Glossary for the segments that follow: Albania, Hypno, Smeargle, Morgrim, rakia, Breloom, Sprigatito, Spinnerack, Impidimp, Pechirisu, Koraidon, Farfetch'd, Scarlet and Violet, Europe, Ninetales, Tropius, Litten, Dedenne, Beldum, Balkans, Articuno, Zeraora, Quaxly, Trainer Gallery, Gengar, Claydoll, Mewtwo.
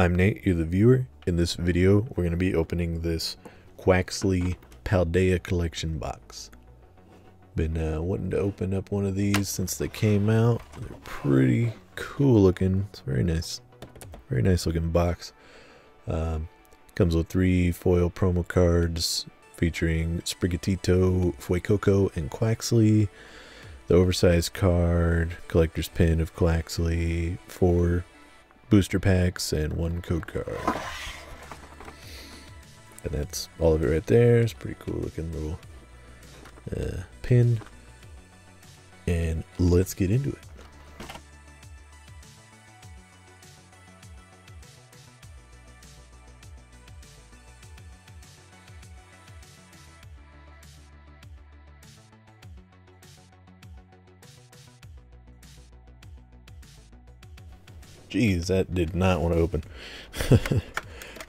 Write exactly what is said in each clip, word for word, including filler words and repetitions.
I'm Nate, you're the viewer. In this video, we're going to be opening this Quaxly Paldea collection box. Been uh, wanting to open up one of these since they came out. They're pretty cool looking. It's very nice. Very nice looking box. Um, comes with three foil promo cards featuring Sprigatito, Fuecoco, and Quaxly. The oversized card, collector's pin of Quaxly, four booster packs, and one code card. And that's all of it right there. It's a pretty cool looking little uh, pin. And let's get into it. Jeez, that did not want to open.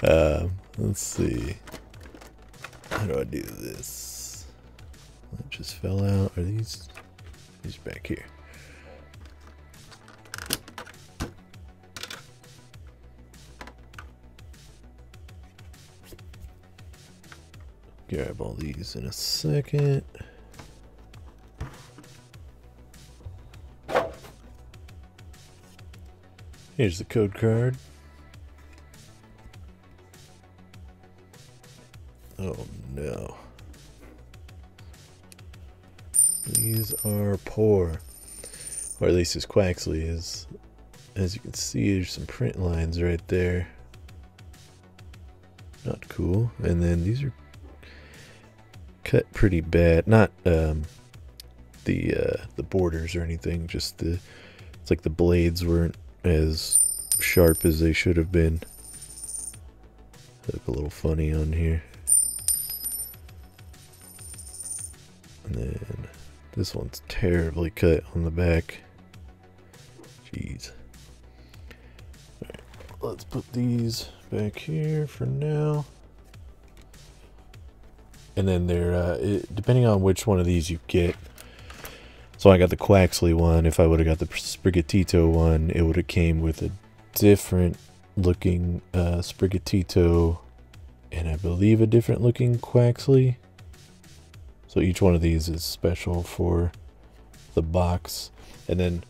uh, let's see. How do I do this? That just fell out. Are these? These are back here. Grab all these in a second. Here's the code card. Oh no. These are poor. Or at least as Quaxly is. As you can see, there's some print lines right there. Not cool. And then these are cut pretty bad. Not um, the uh, the borders or anything. Just the, it's like the blades weren't as sharp as they should have been. Look a little funny on here. And then this one's terribly cut on the back. Jeez. Alright, let's put these back here for now. And then they're, uh, it, depending on which one of these you get. So I got the Quaxly one. If I would have got the Sprigatito one, it would have came with a different looking uh, Sprigatito, and I believe a different looking Quaxly. So each one of these is special for the box. And then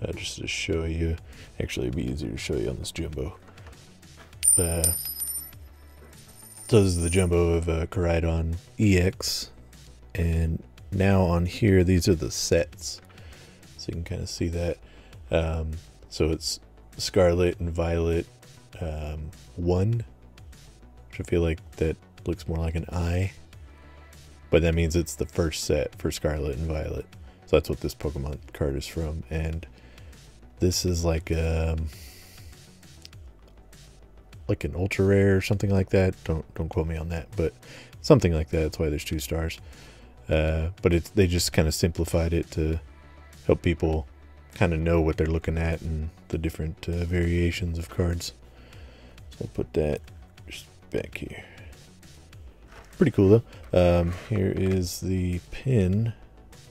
uh, just to show you, actually it'd be easier to show you on this jumbo. Uh, so this is the jumbo of uh, Koraidon E X, and now on here, these are the sets, so you can kind of see that. Um, so it's Scarlet and Violet um, one, which I feel like that looks more like an eye, but that means it's the first set for Scarlet and Violet. So that's what this Pokemon card is from, and this is like um, like an ultra rare or something like that. Don't don't quote me on that, but something like that. That's why there's two stars. Uh, but it's, they just kind of simplified it to help people kind of know what they're looking at and the different uh, variations of cards. So I'll put that just back here. Pretty cool though. Um, here is the pin,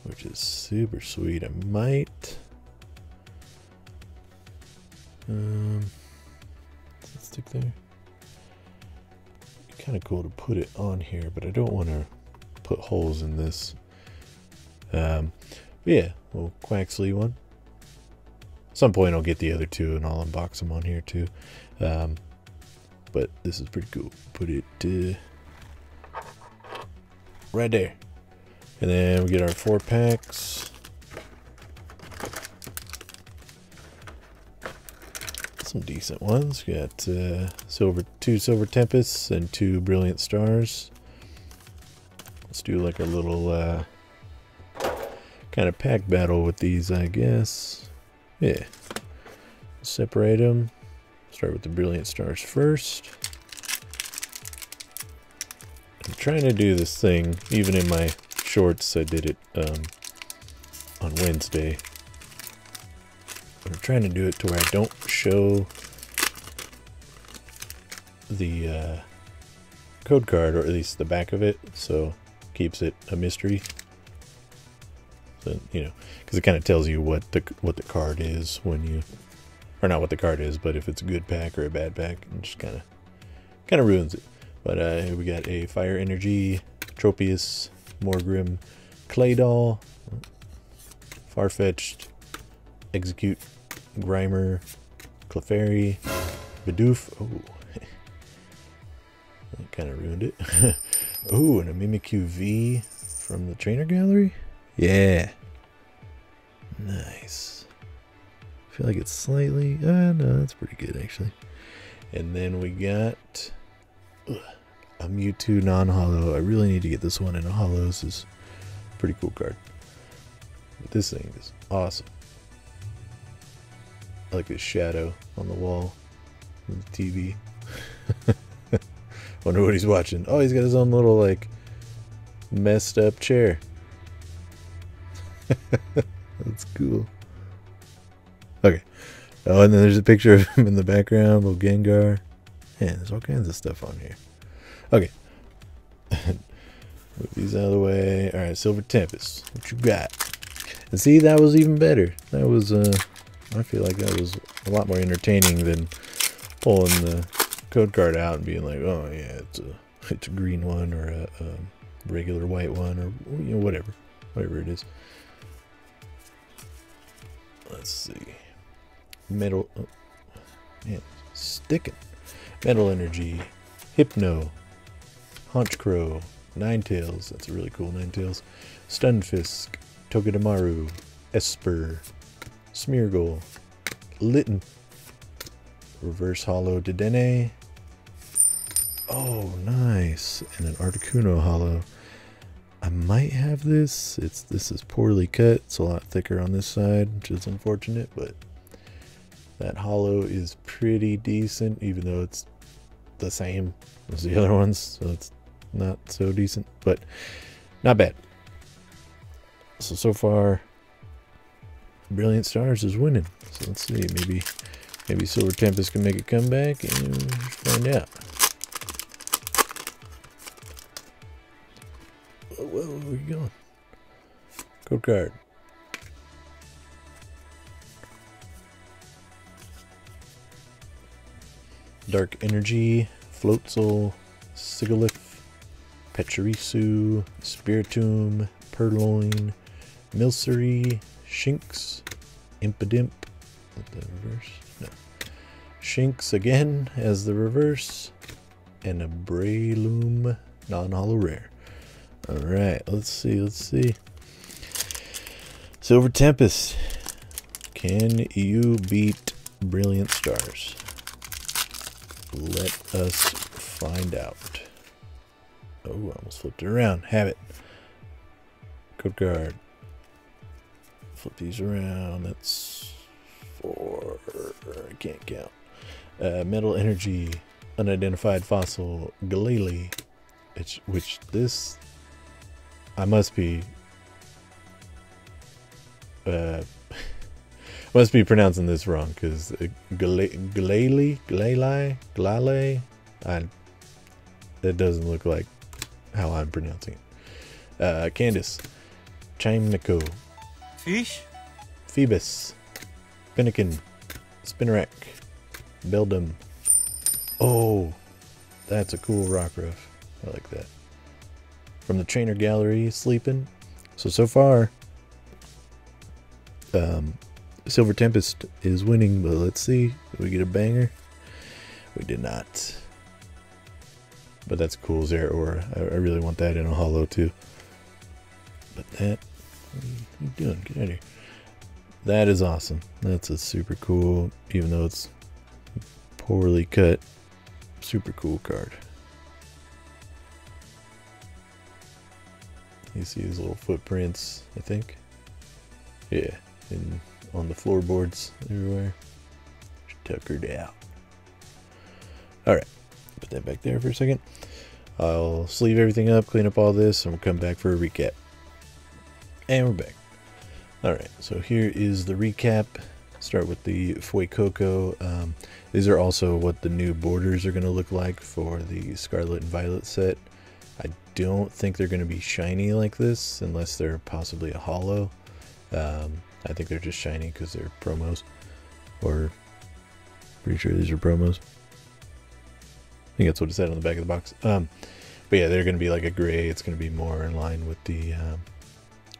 which is super sweet. I might... Um, does it stick there? Kind of cool to put it on here, but I don't want to put holes in this. Um, but yeah, little Quaxly one. At some point I'll get the other two and I'll unbox them on here too. Um, but this is pretty cool. Put it uh, right there. And then we get our four packs. Some decent ones. We got uh, silver, two Silver Tempests and two Brilliant Stars. Let's do like a little uh, kind of pack battle with these, I guess. Yeah. Separate them. Start with the Brilliant Stars first. I'm trying to do this thing. Even in my shorts, I did it um, on Wednesday. I'm trying to do it to where I don't show the uh, code card, or at least the back of it. So... keeps it a mystery, so, you know, because it kind of tells you what the what the card is when you or not what the card is, but if it's a good pack or a bad pack, it just kind of kind of ruins it. But uh, here we got a Fire Energy, Tropius, Morgrim, Claydoll, Farfetch'd, Exeggcute, Grimer, Clefairy, Bidoof. Oh, that kind of ruined it. Oh, and a Mimikyu V from the Trainer Gallery. Yeah, nice. I feel like it's slightly. Uh, no, that's pretty good actually. And then we got uh, a Mewtwo non-holo. I really need to get this one in a holo. This is a pretty cool card. But this thing is awesome. I like this shadow on the wall on the T V. Wonder what he's watching. Oh, he's got his own little, like, messed up chair. That's cool. Okay. Oh, and then there's a picture of him in the background, little Gengar. Man, there's all kinds of stuff on here. Okay. Move these out of the way. Alright, Silver Tempest. What you got? And see, that was even better. That was, uh, I feel like that was a lot more entertaining than pulling the code card out and being like, oh yeah, it's a, it's a green one or a, a regular white one or, you know, whatever. Whatever it is. Let's see. Metal, oh, man, sticking. Metal Energy, Hypno, Honchkrow, Ninetales, that's a really cool Ninetales, Stunfisk, Togedemaru, Esper, Smeargle, Litten, Reverse Hollow Dedenne. Oh, nice. And an Articuno Hollow. I might have this. It's this is poorly cut. It's a lot thicker on this side, which is unfortunate, but that hollow is pretty decent, even though it's the same as the other ones, so it's not so decent, but not bad. So, so far, Brilliant Stars is winning. So let's see, maybe maybe Silver Tempest can make a comeback and find out. Whoa, whoa, where are you going? Code card. Dark Energy, Floatzel, Sigalith, Pechirisu, Spiritomb, Purloin, Milcery, Shinx, Impidimp, the reverse, no, Shinx again as the reverse, and a Breloom non-holo rare. All right, let's see, let's see. Silver Tempest, can you beat Brilliant Stars? Let us find out. Oh, I almost flipped it around. Have it. Code card. Flip these around. That's four. I can't count. Uh, Metal Energy, Unidentified Fossil, Galili, which, which this, I must be, uh, must be pronouncing this wrong, because uh, Galili, Galili, Galili, I, it doesn't look like how I'm pronouncing it. Uh, Candace, Chimnico, Fish, Phoebus, Finnegan, Spinnerack, Beldum. Oh, that's a cool Rockruff. I like that. From the Trainer Gallery, sleeping. So, so far, um, Silver Tempest is winning, but let's see. Did we get a banger? We did not. But that's cool, Zeraora. I, I really want that in a holo too. But that, what are you doing? Get out of here. That is awesome. That's a super cool, even though it's poorly cut, super cool card. You see his little footprints, I think. Yeah, and on the floorboards everywhere. Tuckered out. Alright, put that back there for a second. I'll sleeve everything up, clean up all this, and we'll come back for a recap. And we're back. Alright, so here is the recap. Start with the Fuecoco. Um, these are also what the new borders are going to look like for the Scarlet and Violet set. I don't think they're going to be shiny like this, unless they're possibly a holo. Um, I think they're just shiny because they're promos, or Pretty sure these are promos. I think that's what it said on the back of the box. Um, but yeah, they're going to be like a gray. It's going to be more in line with the um,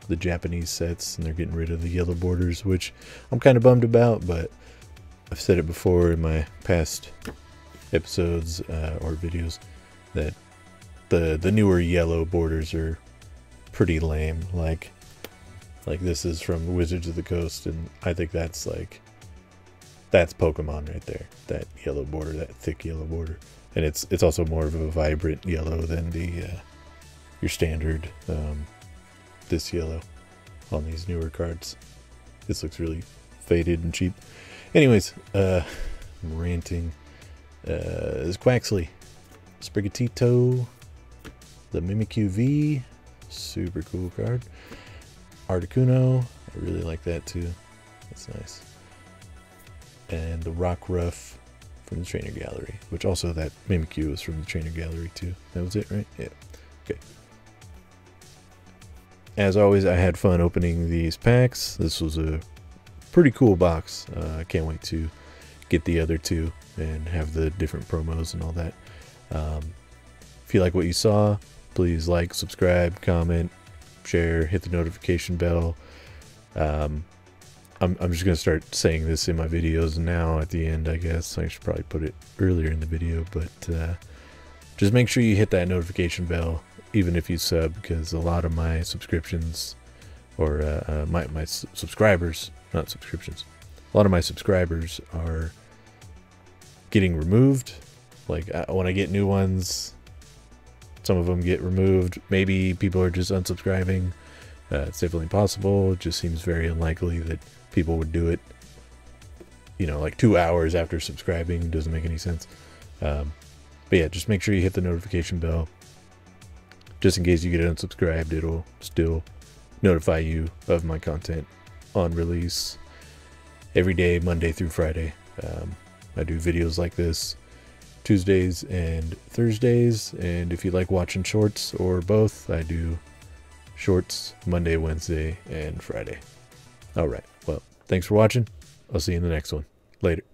the Japanese sets, and they're getting rid of the yellow borders, which I'm kind of bummed about, but I've said it before in my past episodes uh, or videos that the the newer yellow borders are pretty lame. Like, like this is from Wizards of the Coast, and I think that's like, that's Pokemon right there. That yellow border, that thick yellow border, and it's it's also more of a vibrant yellow than the uh, your standard um, this yellow on these newer cards. This looks really faded and cheap. Anyways, uh, I'm ranting. Uh, this is Quaxly, Sprigatito, the Mimikyu V, super cool card. Articuno, I really like that too. That's nice. And the Rockruff from the Trainer Gallery, which also that Mimikyu was from the Trainer Gallery too. That was it, right? Yeah. Okay. As always, I had fun opening these packs. This was a pretty cool box. Uh, I can't wait to get the other two and have the different promos and all that. Um, if you like what you saw, please like, subscribe, comment, share, hit the notification bell. Um, I'm, I'm just going to start saying this in my videos now at the end, I guess. I should probably put it earlier in the video, but uh, just make sure you hit that notification bell, even if you sub, because a lot of my subscriptions, or uh, uh, my, my subscribers, not subscriptions, a lot of my subscribers are getting removed. Like, I, when I get new ones, some of them get removed. Maybe people are just unsubscribing. Uh, it's definitely possible. It just seems very unlikely that people would do it, you know, like two hours after subscribing. Doesn't make any sense. Um, but yeah, just make sure you hit the notification bell. Just in case you get unsubscribed, it'll still notify you of my content on release every day, Monday through Friday. Um, I do videos like this Tuesdays and Thursdays, and if you like watching shorts or both, I do shorts Monday, Wednesday, and Friday. All right, well, thanks for watching. I'll see you in the next one. Later.